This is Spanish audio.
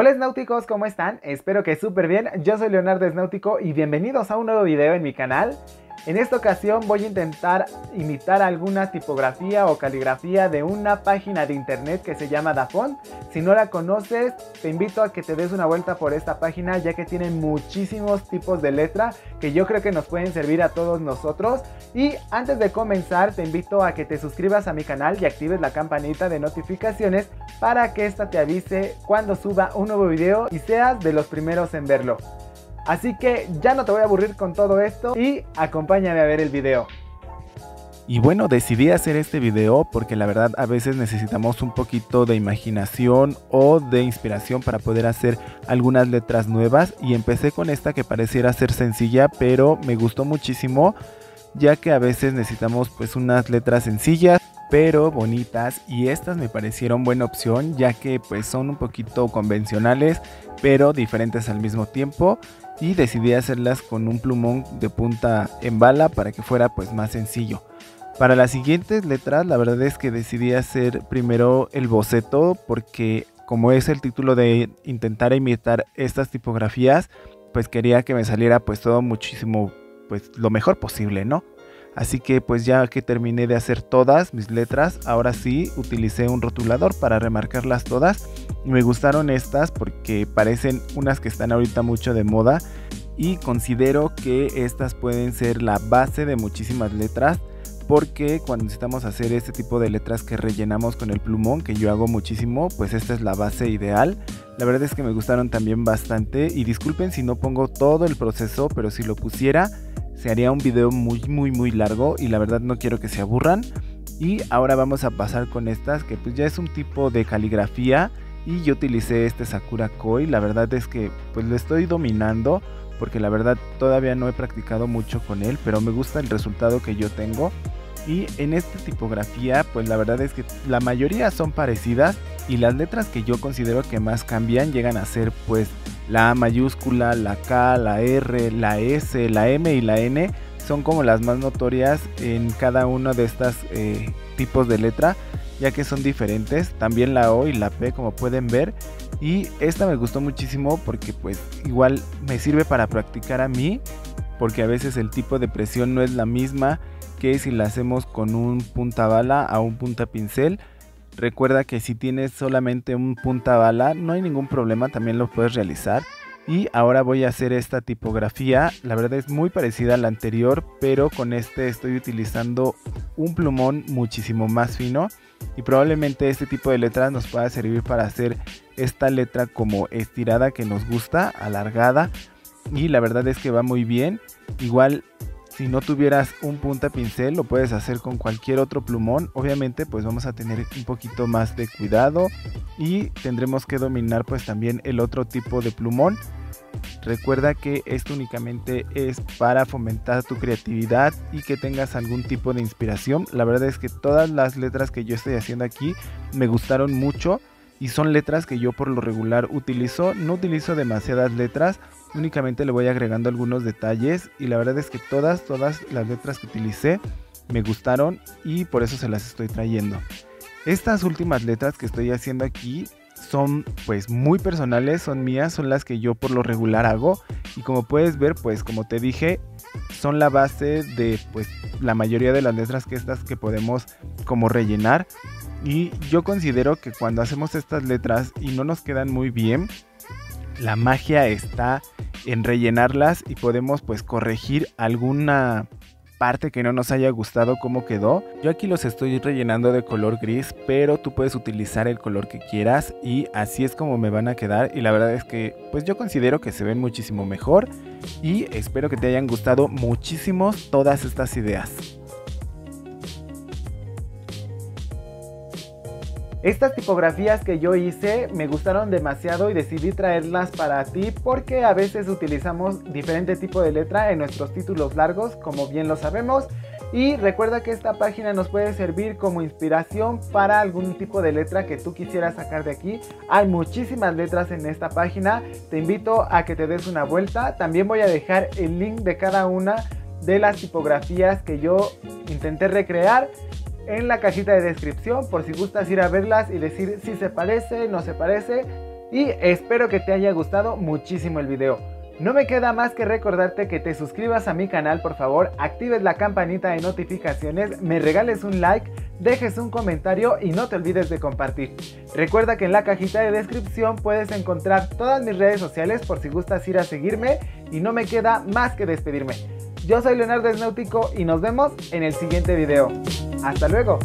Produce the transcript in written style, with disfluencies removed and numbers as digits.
Hola Snauticos, ¿cómo están? Espero que súper bien. Yo soy Leonardo Snautico y bienvenidos a un nuevo video en mi canal. En esta ocasión voy a intentar imitar alguna tipografía o caligrafía de una página de internet que se llama Dafont. Si no la conoces, te invito a que te des una vuelta por esta página, ya que tiene muchísimos tipos de letra que yo creo que nos pueden servir a todos nosotros. Y antes de comenzar, te invito a que te suscribas a mi canal y actives la campanita de notificaciones para que esta te avise cuando suba un nuevo video y seas de los primeros en verlo. Así que ya no te voy a aburrir con todo esto y acompáñame a ver el video. Y bueno, decidí hacer este video porque la verdad a veces necesitamos un poquito de imaginación o de inspiración para poder hacer algunas letras nuevas, y empecé con esta que pareciera ser sencilla, pero me gustó muchísimo, ya que a veces necesitamos pues unas letras sencillas pero bonitas, y estas me parecieron buena opción, ya que pues son un poquito convencionales pero diferentes al mismo tiempo, y decidí hacerlas con un plumón de punta en bala para que fuera pues más sencillo. Para las siguientes letras la verdad es que decidí hacer primero el boceto, porque como es el título de intentar imitar estas tipografías, pues quería que me saliera pues todo muchísimo pues lo mejor posible, ¿no? Así que pues ya que terminé de hacer todas mis letras, ahora sí utilicé un rotulador para remarcarlas todas. Me gustaron estas porque parecen unas que están ahorita mucho de moda, y considero que estas pueden ser la base de muchísimas letras, porque cuando necesitamos hacer este tipo de letras que rellenamos con el plumón, que yo hago muchísimo, pues esta es la base ideal. La verdad es que me gustaron también bastante, y disculpen si no pongo todo el proceso, pero si lo pusiera se haría un video muy largo, y la verdad no quiero que se aburran. Y ahora vamos a pasar con estas, que pues ya es un tipo de caligrafía, y yo utilicé este Sakura Koi. La verdad es que pues lo estoy dominando, porque la verdad todavía no he practicado mucho con él, pero me gusta el resultado que yo tengo. Y en esta tipografía pues la verdad es que la mayoría son parecidas, y las letras que yo considero que más cambian llegan a ser pues la A mayúscula, la K, la R, la S, la M y la N. Son como las más notorias en cada uno de estos tipos de letra, ya que son diferentes. También la O y la P, como pueden ver. Y esta me gustó muchísimo porque pues igual me sirve para practicar a mí, porque a veces el tipo de presión no es la misma que si la hacemos con un punta bala a un punta pincel. Recuerda que si tienes solamente un punta bala no hay ningún problema, también lo puedes realizar. Y ahora voy a hacer esta tipografía. La verdad es muy parecida a la anterior, pero con este estoy utilizando un plumón muchísimo más fino, y probablemente este tipo de letras nos pueda servir para hacer esta letra como estirada que nos gusta, alargada, y la verdad es que va muy bien. Igual, si no tuvieras un punta pincel lo puedes hacer con cualquier otro plumón. Obviamente pues vamos a tener un poquito más de cuidado, y tendremos que dominar pues también el otro tipo de plumón. Recuerda que esto únicamente es para fomentar tu creatividad y que tengas algún tipo de inspiración. La verdad es que todas las letras que yo estoy haciendo aquí me gustaron mucho, y son letras que yo por lo regular utilizo. No utilizo demasiadas letras, únicamente le voy agregando algunos detalles, y la verdad es que todas las letras que utilicé me gustaron, y por eso se las estoy trayendo. Estas últimas letras que estoy haciendo aquí son pues muy personales, son mías, son las que yo por lo regular hago, y como puedes ver pues como te dije son la base de pues la mayoría de las letras que estas que podemos como rellenar. Y yo considero que cuando hacemos estas letras y no nos quedan muy bien, la magia está en rellenarlas, y podemos pues corregir alguna parte que no nos haya gustado cómo quedó. Yo aquí los estoy rellenando de color gris, pero tú puedes utilizar el color que quieras, y así es como me van a quedar. Y la verdad es que pues yo considero que se ven muchísimo mejor, y espero que te hayan gustado muchísimo todas estas ideas. Estas tipografías que yo hice me gustaron demasiado, y decidí traerlas para ti porque a veces utilizamos diferente tipo de letra en nuestros títulos largos, como bien lo sabemos. Y recuerda que esta página nos puede servir como inspiración para algún tipo de letra que tú quisieras sacar de aquí. Hay muchísimas letras en esta página, te invito a que te des una vuelta. También voy a dejar el link de cada una de las tipografías que yo intenté recrear en la cajita de descripción, por si gustas ir a verlas y decir si se parece, no se parece. y espero que te haya gustado muchísimo el video. No me queda más que recordarte que te suscribas a mi canal, por favor, actives la campanita de notificaciones, me regales un like, dejes un comentario y no te olvides de compartir. Recuerda que en la cajita de descripción puedes encontrar todas mis redes sociales por si gustas ir a seguirme, y no me queda más que despedirme. Yo soy Leonardo Snautico y nos vemos en el siguiente video. ¡Hasta luego!